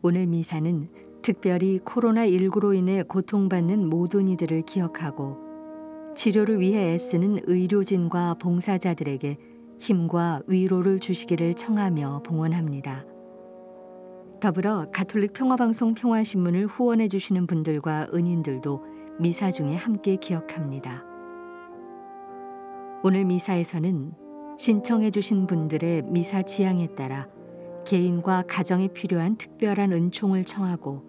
오늘 미사는 특별히 코로나19로 인해 고통받는 모든 이들을 기억하고 치료를 위해 애쓰는 의료진과 봉사자들에게 힘과 위로를 주시기를 청하며 봉헌합니다. 더불어 가톨릭 평화방송 평화신문을 후원해 주시는 분들과 은인들도 미사 중에 함께 기억합니다. 오늘 미사에서는 신청해 주신 분들의 미사 지향에 따라 개인과 가정에 필요한 특별한 은총을 청하고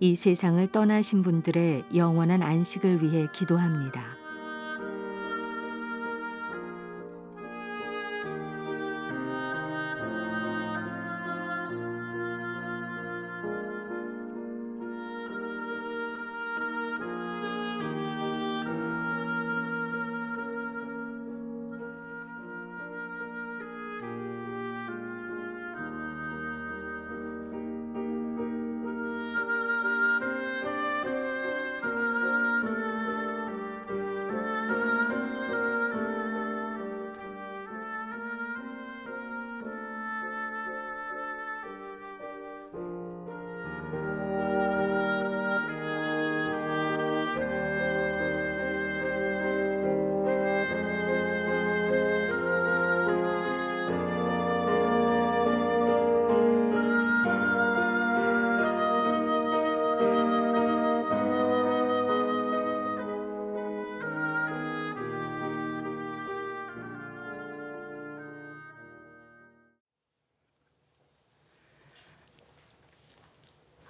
이 세상을 떠나신 분들의 영원한 안식을 위해 기도합니다.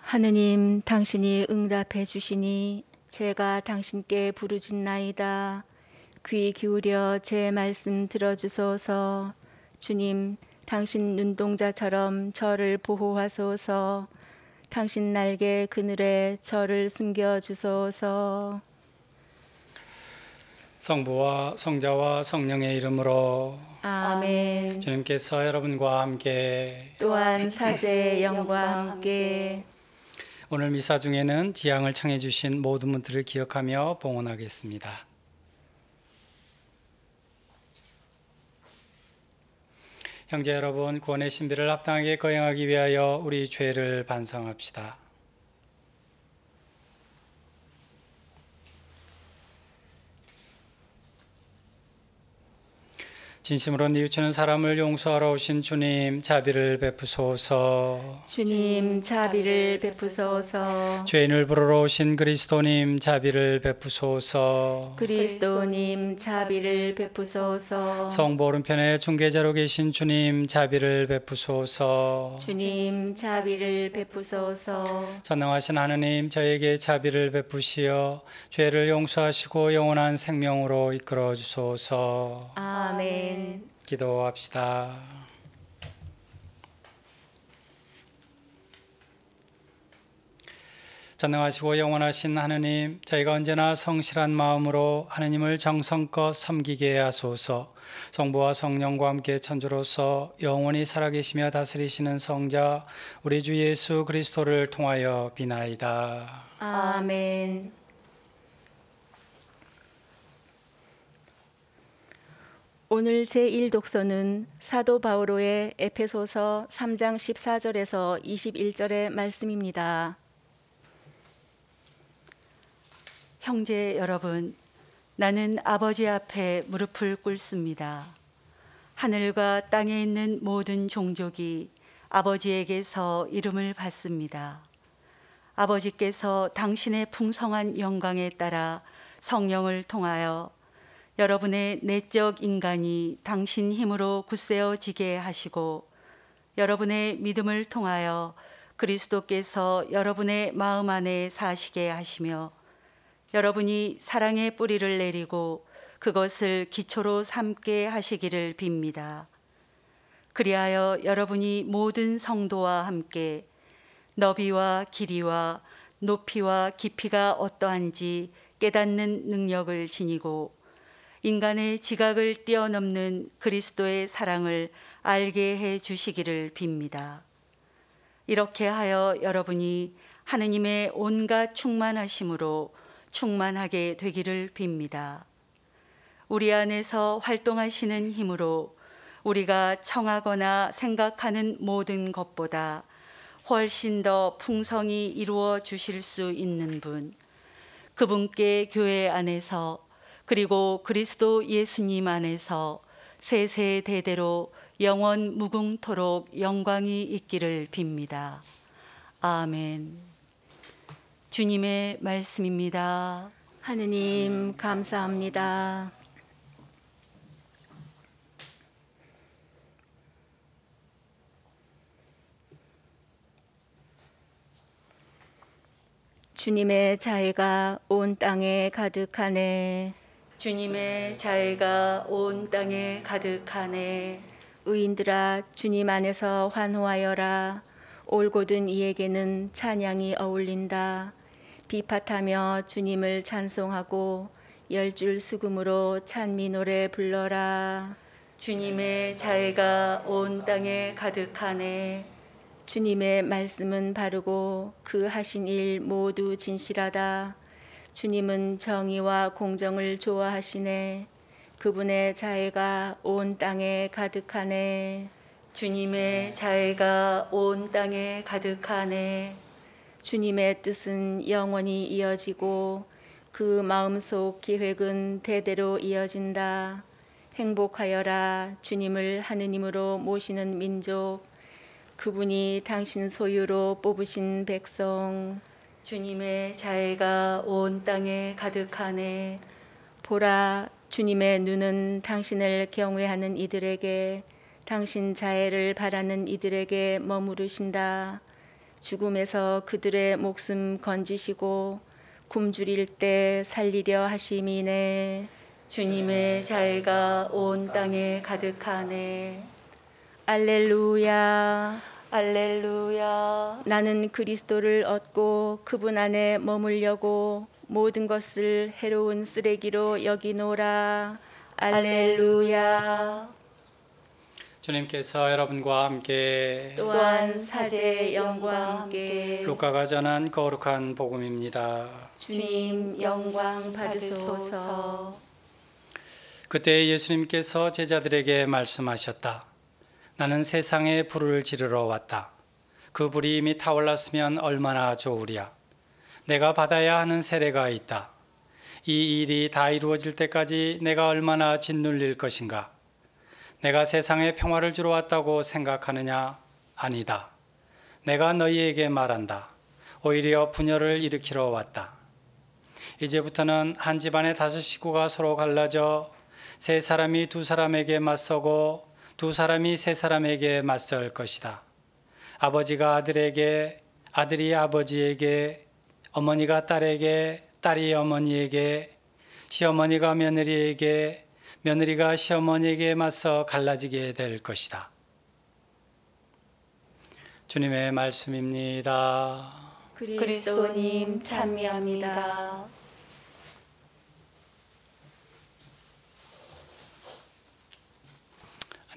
하느님, 당신이 응답해 주시니 제가 당신께 부르짖나이다. 귀 기울여 제 말씀 들어주소서. 주님, 당신 눈동자처럼 저를 보호하소서. 당신 날개 그늘에 저를 숨겨주소서. 성부와 성자와 성령의 이름으로 아멘. 주님께서 여러분과 함께 또한 사제의 영과 함께 오늘 미사 중에는 지향을 청해 주신 모든 분들을 기억하며 봉헌하겠습니다. 형제 여러분, 구원의 신비를 합당하게 거행하기 위하여 우리 죄를 반성합시다. 진심으로 뉘우치는 사람을 용서하러 오신 주님, 자비를 베푸소서. 주님, 자비를 베푸소서. 죄인을 부르러 오신 그리스도님, 자비를 베푸소서. 그리스도님, 자비를 베푸소서. 성부 오른편에 중개자로 계신 주님, 자비를 베푸소서. 주님, 자비를 베푸소서. 전능하신 하느님, 저에게 자비를 베푸시어 죄를 용서하시고 영원한 생명으로 이끌어 주소서. 아멘. 기도합시다. 전능하시고 영원하신 하느님, 저희가 언제나 성실한 마음으로 하느님을 정성껏 섬기게 하소서. 성부와 성령과 함께 천주로서 영원히 살아계시며 다스리시는 성자 우리 주 예수 그리스도를 통하여 비나이다. 아멘. 오늘 제1독서는 사도 바오로의 에페소서 3장 14절에서 21절의 말씀입니다. 형제 여러분, 나는 아버지 앞에 무릎을 꿇습니다. 하늘과 땅에 있는 모든 종족이 아버지에게서 이름을 받습니다. 아버지께서 당신의 풍성한 영광에 따라 성령을 통하여 여러분의 내적 인간이 당신 힘으로 굳세어지게 하시고 여러분의 믿음을 통하여 그리스도께서 여러분의 마음 안에 사시게 하시며 여러분이 사랑의 뿌리를 내리고 그것을 기초로 삼게 하시기를 빕니다. 그리하여 여러분이 모든 성도와 함께 너비와 길이와 높이와 깊이가 어떠한지 깨닫는 능력을 지니고 인간의 지각을 뛰어넘는 그리스도의 사랑을 알게 해 주시기를 빕니다. 이렇게 하여 여러분이 하느님의 온갖 충만하심으로 충만하게 되기를 빕니다. 우리 안에서 활동하시는 힘으로 우리가 청하거나 생각하는 모든 것보다 훨씬 더 풍성히 이루어 주실 수 있는 분, 그분께 교회 안에서 그리고 그리스도 예수님 안에서 세세대대로 영원 무궁토록 영광이 있기를 빕니다. 아멘. 주님의 말씀입니다. 하느님 감사합니다. 주님의 자애가 온 땅에 가득하네. 주님의 자애가 온 땅에 가득하네. 의인들아 주님 안에서 환호하여라. 올곧은 이에게는 찬양이 어울린다. 비파타며 주님을 찬송하고 열줄 수금으로 찬미 노래 불러라. 주님의 자애가 온 땅에 가득하네. 주님의 말씀은 바르고 그 하신 일 모두 진실하다. 주님은 정의와 공정을 좋아하시네. 그분의 자애가 온 땅에 가득하네. 주님의 자애가 온 땅에 가득하네. 주님의 뜻은 영원히 이어지고 그 마음속 계획은 대대로 이어진다. 행복하여라. 주님을 하느님으로 모시는 민족, 그분이 당신 소유로 뽑으신 백성. 주님의 자애가 온 땅에 가득하네. 보라, 주님의 눈은 당신을 경외하는 이들에게, 당신 자애를 바라는 이들에게 머무르신다. 죽음에서 그들의 목숨 건지시고 굶주릴 때 살리려 하심이네. 주님의 자애가 온 땅에 가득하네. 알렐루야. 알렐루야. 나는 그리스도를 얻고 그분 안에 머물려고 모든 것을 해로운 쓰레기로 여기노라. 알렐루야. 주님께서 여러분과 함께 또한 사제 영과 함께 루카가 전한 거룩한 복음입니다. 주님 영광 받으소서. 그때 예수님께서 제자들에게 말씀하셨다. 나는 세상에 불을 지르러 왔다. 그 불이 이미 타올랐으면 얼마나 좋으랴. 내가 받아야 하는 세례가 있다. 이 일이 다 이루어질 때까지 내가 얼마나 짓눌릴 것인가. 내가 세상에 평화를 주러 왔다고 생각하느냐? 아니다. 내가 너희에게 말한다. 오히려 분열을 일으키러 왔다. 이제부터는 한 집안의 5 식구가 서로 갈라져 3 사람이 2 사람에게 맞서고 2 사람이 3 사람에게 맞설 것이다. 아버지가 아들에게, 아들이 아버지에게, 어머니가 딸에게, 딸이 어머니에게, 시어머니가 며느리에게, 며느리가 시어머니에게 맞서 갈라지게 될 것이다. 주님의 말씀입니다. 그리스도님 찬미합니다.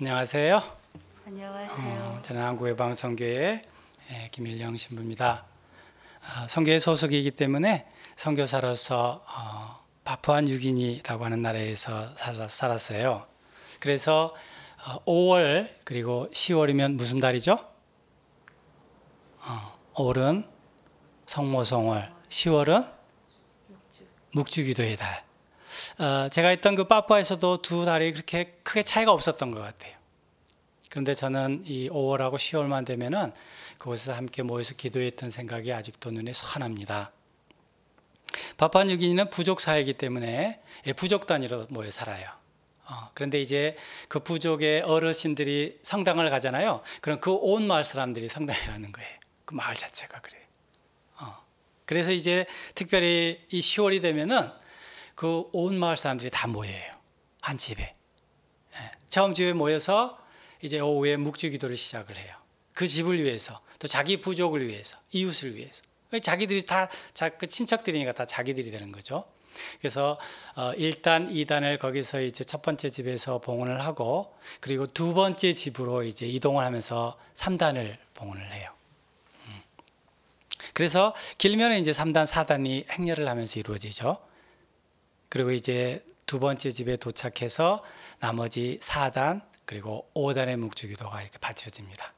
안녕하세요. 안녕하세요. 저는 한국외방선교회 김일영 신부입니다. 선교회 소속이기 때문에 선교사로서 파푸아 유기니라고 하는 나라에서 살았어요. 그래서 5월 그리고 10월이면 무슨 달이죠? 5월은 성모성월, 10월은 묵주기도의 달. 제가 있던 그 파푸아에서도 2 달이 그렇게 크게 차이가 없었던 것 같아요. 그런데 저는 이 5월하고 10월만 되면은 그곳에서 함께 모여서 기도했던 생각이 아직도 눈에 선합니다. 파푸아 유기니는 부족 사회이기 때문에 부족 단위로 모여 살아요. 그런데 이제 그 부족의 어르신들이 성당을 가잖아요. 그럼 그 온 마을 사람들이 성당에 가는 거예요. 그 마을 자체가 그래요. 그래서 이제 특별히 이 10월이 되면은 그 온 마을 사람들이 다 모여요. 한 집에. 처음 집에 모여서 이제 오후에 묵주 기도를 시작을 해요. 그 집을 위해서, 또 자기 부족을 위해서, 이웃을 위해서. 자기들이 다, 그 친척들이니까 다 자기들이 되는 거죠. 그래서 1단, 2단을 거기서 이제 1번째 집에서 봉헌을 하고, 그리고 2번째 집으로 이제 이동을 하면서 3단을 봉헌을 해요. 그래서 길면 이제 3단, 4단이 행렬을 하면서 이루어지죠. 그리고 이제 2번째 집에 도착해서 나머지 4단 그리고 5단의 묵주기도가 이렇게 바쳐집니다.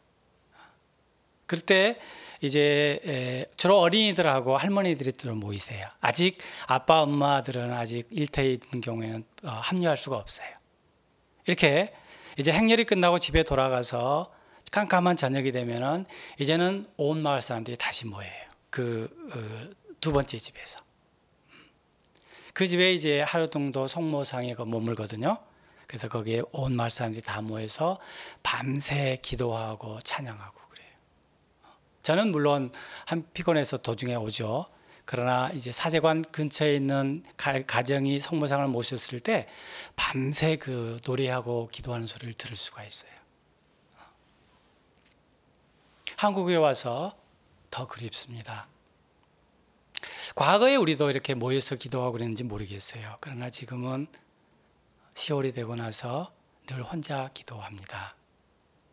그럴 때 이제 주로 어린이들하고 할머니들이 주로 모이세요. 아직 아빠 엄마들은 아직 일터에 있는 경우에는 합류할 수가 없어요. 이렇게 이제 행렬이 끝나고 집에 돌아가서 깜깜한 저녁이 되면은 이제는 온 마을 사람들이 다시 모여요. 그 두 번째 집에서. 그 집에 이제 하루 정도 성모상에 머물거든요. 그래서 거기에 온 마을 사람들이 다 모여서 밤새 기도하고 찬양하고 그래요. 저는 물론 한 피곤해서 도중에 오죠. 그러나 이제 사제관 근처에 있는 가정이 성모상을 모셨을 때 밤새 그 노래하고 기도하는 소리를 들을 수가 있어요. 한국에 와서 더 그립습니다. 과거에 우리도 이렇게 모여서 기도하고 그랬는지 모르겠어요. 그러나 지금은 시월이 되고 나서 늘 혼자 기도합니다.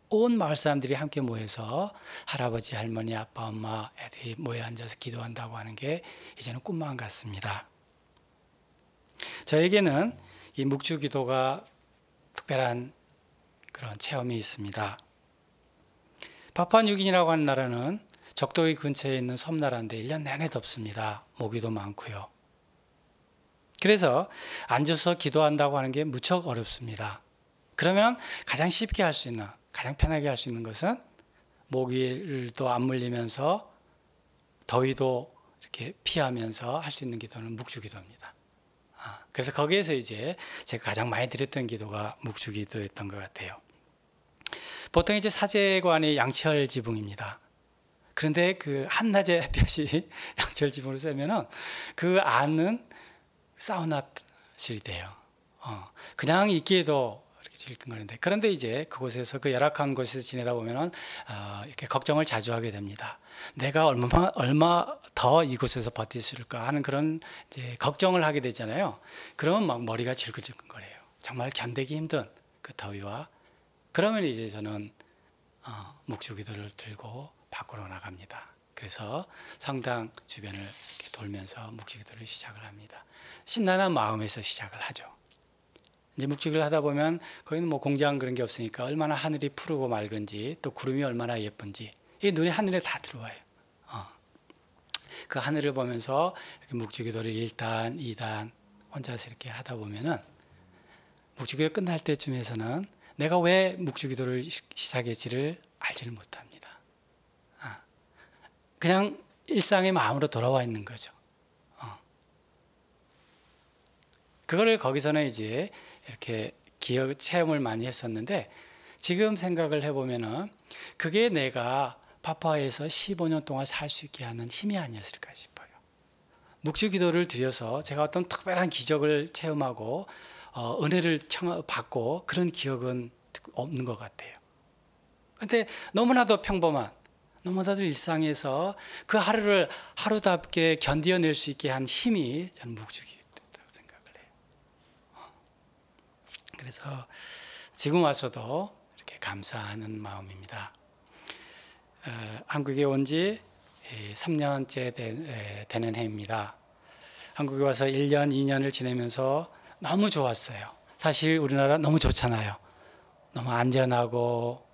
온 마을 사람들이 함께 모여서 할아버지, 할머니, 아빠, 엄마, 애들이 모여 앉아서 기도한다고 하는 게 이제는 꿈만 같습니다. 저에게는 이 묵주 기도가 특별한 그런 체험이 있습니다. 파푸아뉴기니라고 하는 나라는 적도의 근처에 있는 섬나라인데 1년 내내 덥습니다. 모기도 많고요. 그래서 앉아서 기도한다고 하는 게 무척 어렵습니다. 그러면 가장 쉽게 할 수 있는, 가장 편하게 할 수 있는 것은 모기도 안 물리면서 더위도 이렇게 피하면서 할 수 있는 기도는 묵주기도입니다. 그래서 거기에서 이제 제가 가장 많이 드렸던 기도가 묵주기도였던 것 같아요. 보통 이제 사제관이 양철 지붕입니다. 그런데 그 한낮의 햇볕이 양철 지붕으로 쐬면은 그 안은 사우나실이 돼요. 그냥 있기에도 이렇게 질끈거리는데, 그런데 이제 그곳에서 그 열악한 곳에서 지내다 보면은 이렇게 걱정을 자주 하게 됩니다. 내가 얼마 더 이곳에서 버틸 수 있을까 하는 그런 이제 걱정을 하게 되잖아요. 그러면 막 머리가 질끈질끈거려요. 정말 견디기 힘든 그 더위와. 그러면 이제 저는 묵주기도를 들고 밖으로 나갑니다. 그래서 성당 주변을 이렇게 돌면서 묵주기도를 시작을 합니다. 심란한 마음에서 시작을 하죠. 이제 묵주기를 하다 보면 거기는 뭐 공장 그런 게 없으니까 얼마나 하늘이 푸르고 맑은지, 또 구름이 얼마나 예쁜지 이 눈이 하늘에 다 들어와요. 그 하늘을 보면서 이렇게 묵주기도를 1단, 2단 혼자서 이렇게 하다 보면은 묵주기가 끝날 때쯤에서는 내가 왜 묵주기도를 시작했지를 알지를 못합니다. 그냥 일상의 마음으로 돌아와 있는 거죠. 그거를 거기서는 이제 이렇게 기억 체험을 많이 했었는데, 지금 생각을 해보면은 그게 내가 파푸아에서 15년 동안 살 수 있게 하는 힘이 아니었을까 싶어요. 묵주기도를 드려서 제가 어떤 특별한 기적을 체험하고 은혜를 받고 그런 기억은 없는 것 같아요. 그런데 너무나도 평범한, 너무나도 일상에서 그 하루를 하루답게 견뎌낼 수 있게 한 힘이 저는 묵주기 됐다고 생각을 해요. 그래서 지금 와서도 이렇게 감사하는 마음입니다. 한국에 온 지 3년째 되는 해입니다. 한국에 와서 1년, 2년을 지내면서 너무 좋았어요. 사실 우리나라 너무 좋잖아요. 너무 안전하고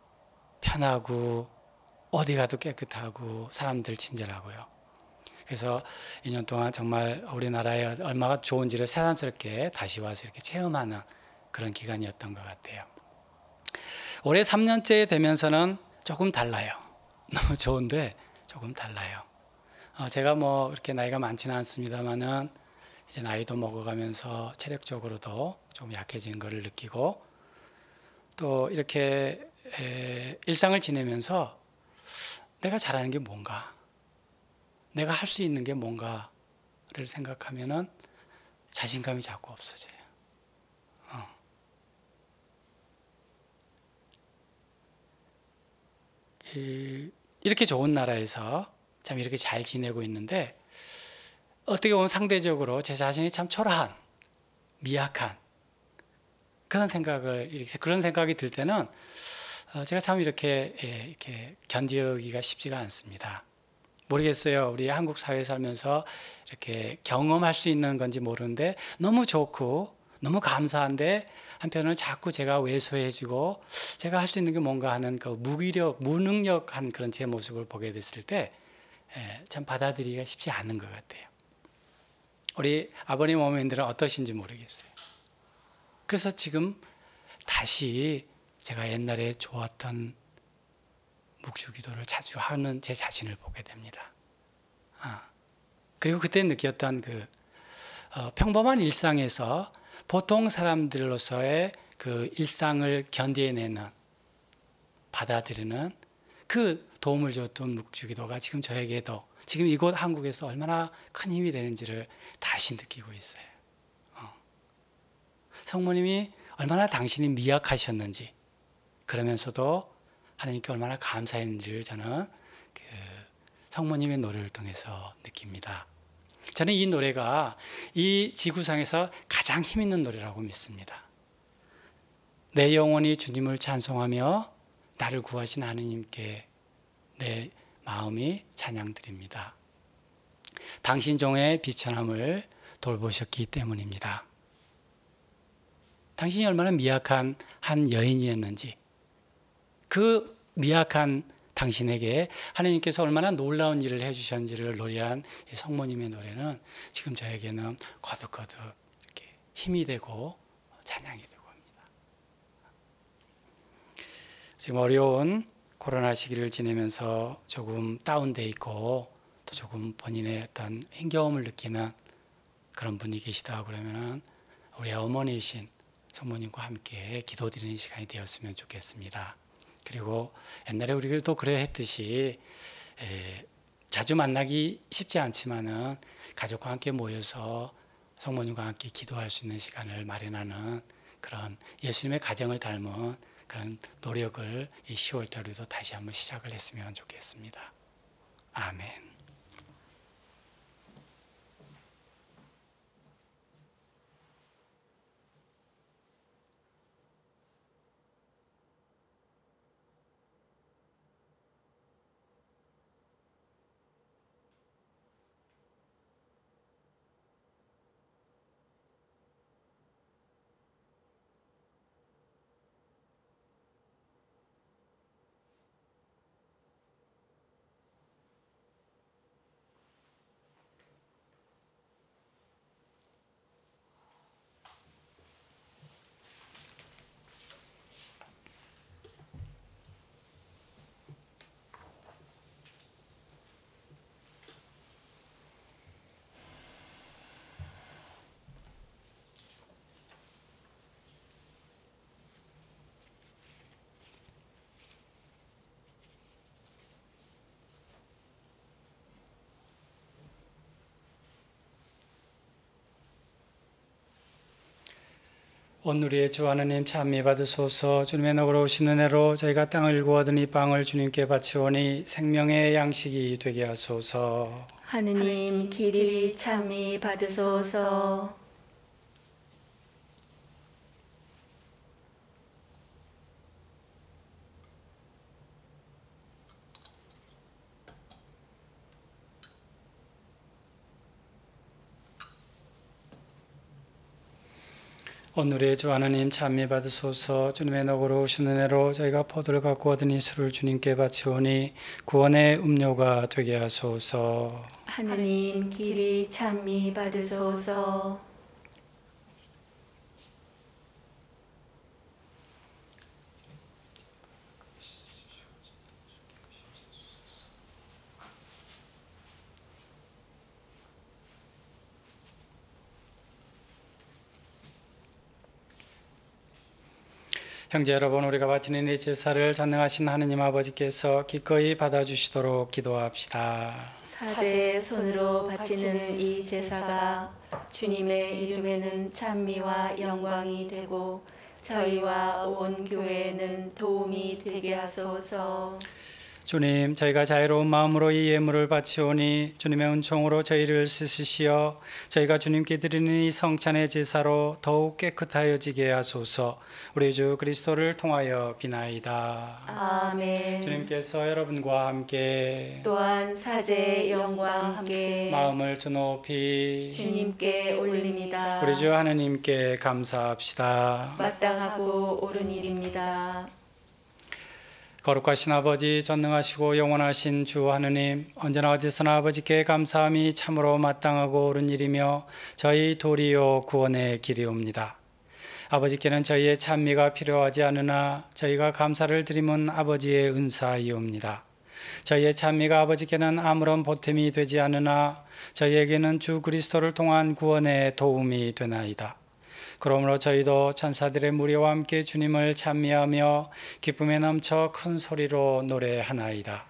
편하고 어디 가도 깨끗하고 사람들 친절하고요. 그래서 2년 동안 정말 우리나라에 얼마나 좋은지를 새삼스럽게 다시 와서 이렇게 체험하는 그런 기간이었던 것 같아요. 올해 3년째 되면서는 조금 달라요. 너무 좋은데 조금 달라요. 제가 뭐 이렇게 나이가 많지는 않습니다만은 이제 나이도 먹어가면서 체력적으로도 좀 약해진 것을 느끼고, 또 이렇게 일상을 지내면서 내가 잘하는 게 뭔가, 내가 할 수 있는 게 뭔가를 생각하면은 자신감이 자꾸 없어져요. 이렇게 좋은 나라에서 참 이렇게 잘 지내고 있는데, 어떻게 보면 상대적으로 제 자신이 참 초라한, 미약한 그런 생각이 들 때는 제가 참 이렇게 견디기가 쉽지가 않습니다. 모르겠어요. 우리 한국 사회에 살면서 이렇게 경험할 수 있는 건지 모르는데, 너무 좋고 너무 감사한데 한편으로는 자꾸 제가 왜소해지고 제가 할 수 있는 게 뭔가 하는 그 무능력한 그런 제 모습을 보게 됐을 때 참 받아들이기가 쉽지 않은 것 같아요. 우리 아버님 어머님들은 어떠신지 모르겠어요. 그래서 지금 다시 제가 옛날에 좋았던 묵주기도를 자주 하는 제 자신을 보게 됩니다. 그리고 그때 느꼈던 그 평범한 일상에서 보통 사람들로서의 그 일상을 견뎌내는, 받아들이는 그 도움을 줬던 묵주기도가 지금 저에게도 지금 이곳 한국에서 얼마나 큰 힘이 되는지를 다시 느끼고 있어요. 성모님이 얼마나 당신이 미약하셨는지 그러면서도 하나님께 얼마나 감사했는지를 저는 그 성모님의 노래를 통해서 느낍니다. 저는 이 노래가 이 지구상에서 가장 힘있는 노래라고 믿습니다. 내 영혼이 주님을 찬송하며 나를 구하신 하느님께 내 마음이 찬양드립니다. 당신 종의 비천함을 돌보셨기 때문입니다. 당신이 얼마나 미약한 한 여인이었는지 그 미약한 당신에게 하느님께서 얼마나 놀라운 일을 해주셨는지를 노래한 성모님의 노래는 지금 저에게는 거듭거듭 이렇게 힘이 되고 찬양이 되고 합니다. 지금 어려운 코로나 시기를 지내면서 조금 다운돼 있고 또 조금 본인의 어떤 힘겨움을 느끼는 그런 분이 계시다 그러면은 우리 어머니이신 성모님과 함께 기도드리는 시간이 되었으면 좋겠습니다. 그리고 옛날에 우리가 또 그래 했듯이 자주 만나기 쉽지 않지만은 가족과 함께 모여서 성모님과 함께 기도할 수 있는 시간을 마련하는 그런 예수님의 가정을 닮은 그런 노력을 이 10월 달에도 다시 한번 시작을 했으면 좋겠습니다. 아멘. 온누리의 주 하느님 찬미 받으소서. 주님의 너그러우신 은혜로 저희가 땅을 일구어드니 빵을 주님께 바치오니 생명의 양식이 되게 하소서. 하느님 길이 찬미 받으소서. 오늘의 주 하나님 찬미 받으소서. 주님의 너그러우신 은혜로 저희가 포도를 갖고 얻은 이 술을 주님께 바치오니 구원의 음료가 되게 하소서. 하나님 길이 찬미 받으소서. 형제 여러분, 우리가 바치는 이 제사를 전능하신 하느님 아버지께서 기꺼이 받아주시도록 기도합시다. 사제의 손으로 바치는 이 제사가 주님의 이름에는 찬미와 영광이 되고 저희와 온 교회에는 도움이 되게 하소서. 주님, 저희가 자유로운 마음으로 이 예물을 바치오니 주님의 은총으로 저희를 쓰시시어 저희가 주님께 드리는 이 성찬의 제사로 더욱 깨끗하여지게 하소서. 우리 주 그리스도를 통하여 비나이다. 아멘. 주님께서 여러분과 함께 또한 사제의 영광과 함께 마음을 주 높이 주님께 올립니다. 우리 주 하느님께 감사합시다. 마땅하고 옳은 일입니다. 거룩하신 아버지, 전능하시고 영원하신 주 하느님, 언제나 어디서나 아버지께 감사함이 참으로 마땅하고 옳은 일이며 저희 도리요 구원의 길이옵니다. 아버지께는 저희의 찬미가 필요하지 않으나 저희가 감사를 드림은 아버지의 은사이옵니다. 저희의 찬미가 아버지께는 아무런 보탬이 되지 않으나 저희에게는 주 그리스도를 통한 구원의 도움이 되나이다. 그러므로 저희도 천사들의 무리와 함께 주님을 찬미하며 기쁨에 넘쳐 큰 소리로 노래하나이다.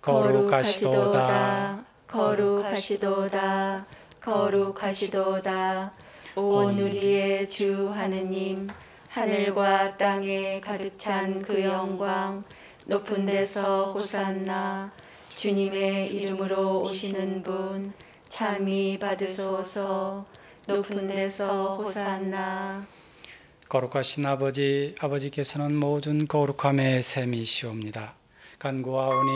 거룩하시도다, 거룩하시도다, 거룩하시도다. 온 우리의 주 하느님, 하늘과 땅에 가득 찬 그 영광, 높은 데서 호산나. 주님의 이름으로 오시는 분, 찬미 받으소서. 높은 데서 호산나. 거룩하신 아버지, 아버지께서는 모든 거룩함의 셈이시옵니다. 간구하오니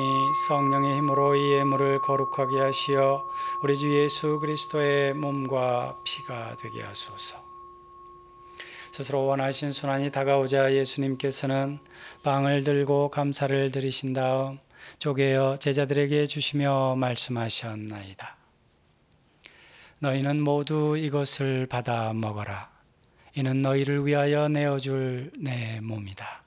성령의 힘으로 이 예물을 거룩하게 하시어 우리 주 예수 그리스도의 몸과 피가 되게 하소서. 스스로 원하신 순환이 다가오자 예수님께서는 빵을 들고 감사를 드리신 다음 쪼개어 제자들에게 주시며 말씀하셨나이다. 너희는 모두 이것을 받아 먹어라. 이는 너희를 위하여 내어줄 내 몸이다.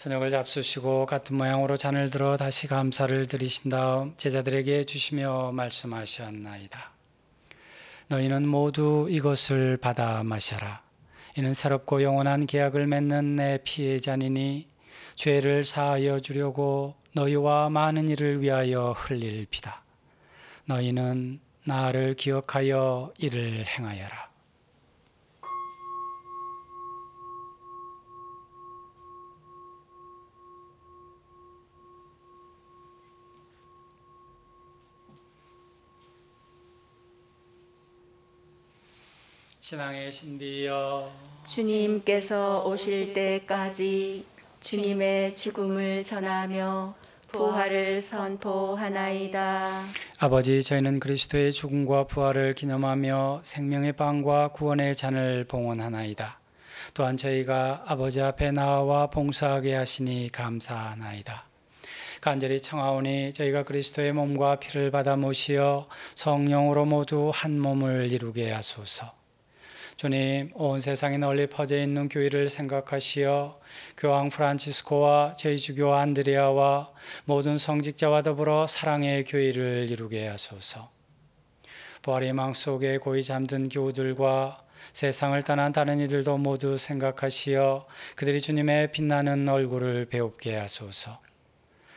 저녁을 잡수시고 같은 모양으로 잔을 들어 다시 감사를 드리신 다음 제자들에게 주시며 말씀하셨나이다. 너희는 모두 이것을 받아 마셔라. 이는 새롭고 영원한 계약을 맺는 내 피의 잔이니 죄를 사하여 주려고 너희와 많은 이를 위하여 흘릴 피다. 너희는 나를 기억하여 이를 행하여라. 신앙의 신비여, 주님께서 오실 때까지 주님의 죽음을 전하며 부활을 선포하나이다. 아버지, 저희는 그리스도의 죽음과 부활을 기념하며 생명의 빵과 구원의 잔을 봉헌하나이다. 또한 저희가 아버지 앞에 나와 봉사하게 하시니 감사하나이다. 간절히 청하오니 저희가 그리스도의 몸과 피를 받아 모시어 성령으로 모두 한 몸을 이루게 하소서. 주님, 온 세상에 널리 퍼져있는 교회를 생각하시어 교황 프란치스코와 제주교 안드레아와 모든 성직자와 더불어 사랑의 교회를 이루게 하소서. 부활의 망 속에 고이 잠든 교우들과 세상을 떠난 다른 이들도 모두 생각하시어 그들이 주님의 빛나는 얼굴을 배웁게 하소서.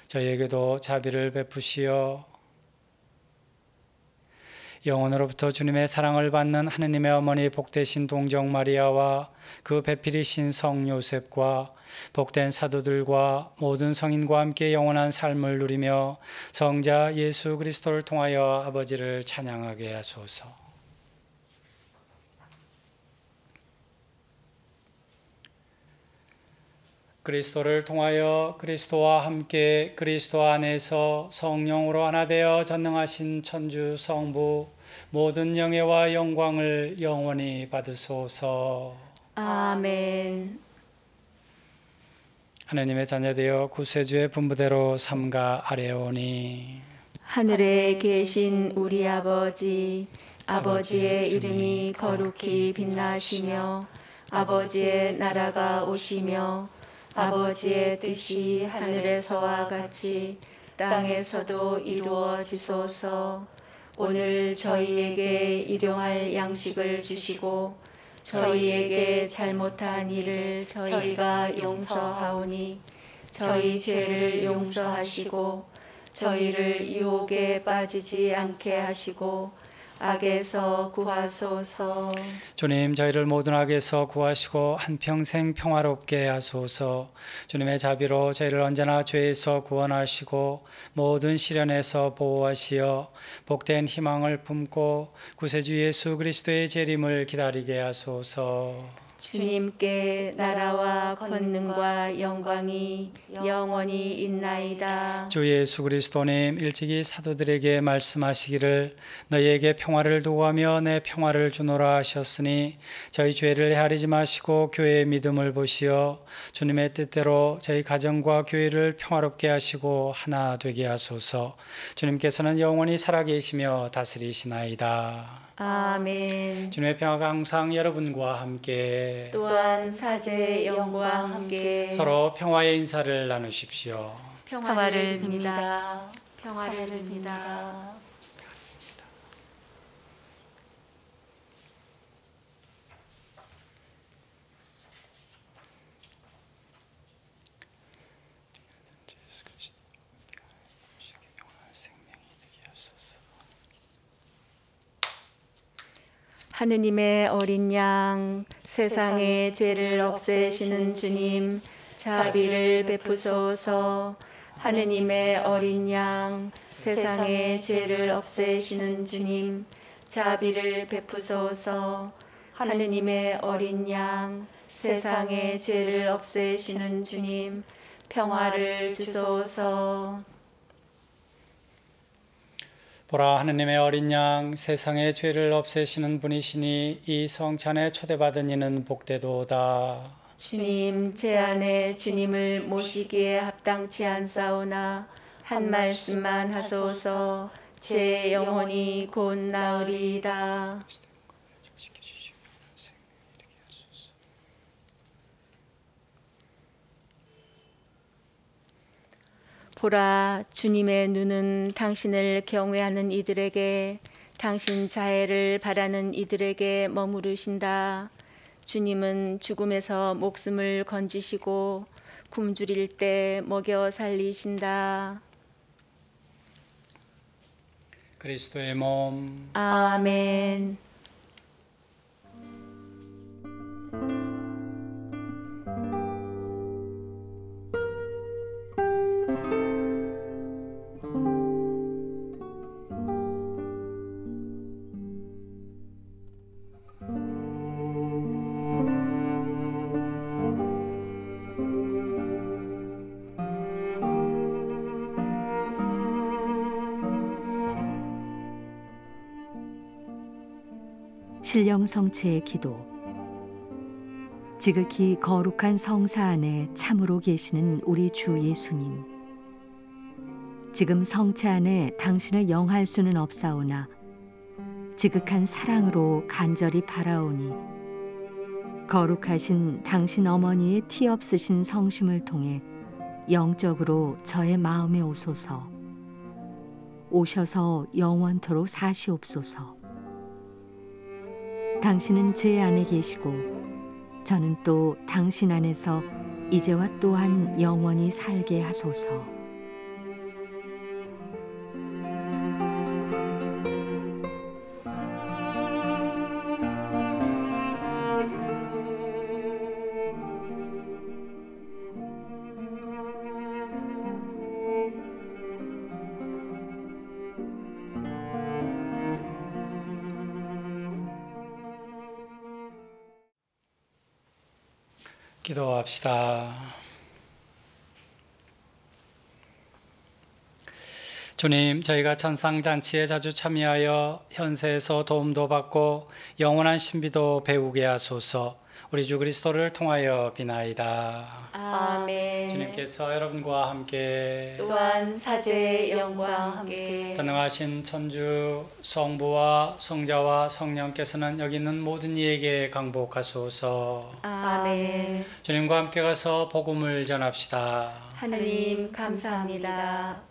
저희에게도 자비를 베푸시어 영원으로부터 주님의 사랑을 받는 하느님의 어머니 복되신 동정 마리아와 그 배필이신 성 요셉과 복된 사도들과 모든 성인과 함께 영원한 삶을 누리며 성자 예수 그리스도를 통하여 아버지를 찬양하게 하소서. 그리스도를 통하여 그리스도와 함께 그리스도 안에서 성령으로 하나 되어 전능하신 천주 성부 모든 영예와 영광을 영원히 받으소서. 아멘. 하느님의 자녀되어 구세주의 분부대로 삼가 아뢰오니 하늘에 계신 우리 아버지, 아버지의 이름이 거룩히 빛나시며 아버지의 나라가 오시며 아버지의 뜻이 하늘에서와 같이 땅에서도 이루어지소서. 오늘 저희에게 일용할 양식을 주시고 저희에게 잘못한 일을 저희가 용서하오니 저희 죄를 용서하시고 저희를 유혹에 빠지지 않게 하시고 악에서 구하소서. 주님, 저희를 모든 악에서 구하시고 한평생 평화롭게 하소서. 주님의 자비로 저희를 언제나 죄에서 구원하시고 모든 시련에서 보호하시어 복된 희망을 품고 구세주 예수 그리스도의 재림을 기다리게 하소서. 주님께 나라와 권능과 영광이 영원히 있나이다. 주 예수 그리스도님, 일찍이 사도들에게 말씀하시기를 너희에게 평화를 두고 하며 내 평화를 주노라 하셨으니 저희 죄를 헤아리지 마시고 교회의 믿음을 보시어 주님의 뜻대로 저희 가정과 교회를 평화롭게 하시고 하나 되게 하소서. 주님께서는 영원히 살아계시며 다스리시나이다. 아멘. 주님의 평화가 항상 여러분과 함께, 또한 사제 영과 함께 서로 평화의 인사를 나누십시오. 평화를 빕니다. 평화를 빕니다. 하느님의 어린 양, 세상의 죄를 없애시는 주님, 자비를 베푸소서. 하느님의 어린 양, 세상의 죄를 없애시는 주님, 자비를 베푸소서. 하느님의 어린 양, 세상의 죄를 없애시는 주님, 평화를 주소서. 보라, 하느님의 어린 양, 세상의 죄를 없애시는 분이시니 이 성찬에 초대받은 이는 복되도다. 주님, 제 안에 주님을 모시기에 합당치 않사오나 한 말씀만 하소서. 제 영혼이 곧 나으리이다. 보라, 주님의 눈은 당신을 경외하는 이들에게, 당신 자애를 바라는 이들에게 머무르신다. 주님은 죽음에서 목숨을 건지시고 굶주릴 때 먹여 살리신다. 그리스도의 몸. 아멘. 신령 성체의 기도. 지극히 거룩한 성사 안에 참으로 계시는 우리 주 예수님, 지금 성체 안에 당신을 영할 수는 없사오나 지극한 사랑으로 간절히 바라오니 거룩하신 당신 어머니의 티 없으신 성심을 통해 영적으로 저의 마음에 오소서. 오셔서 영원토록 사시옵소서. 당신은 제 안에 계시고 저는 또 당신 안에서 이제와 또한 영원히 살게 하소서. 기도합시다. 주님, 저희가 천상잔치에 자주 참여하여 현세에서 도움도 받고 영원한 신비도 배우게 하소서. 우리 주 그리스도를 통하여 비나이다. 아멘. 주님께서 여러분과 함께, 또한 사제의 영광과 함께 전능하신 천주 성부와 성자와 성령께서는 여기 있는 모든 이에게 강복하소서. 아멘. 주님과 함께 가서 복음을 전합시다. 하느님, 감사합니다.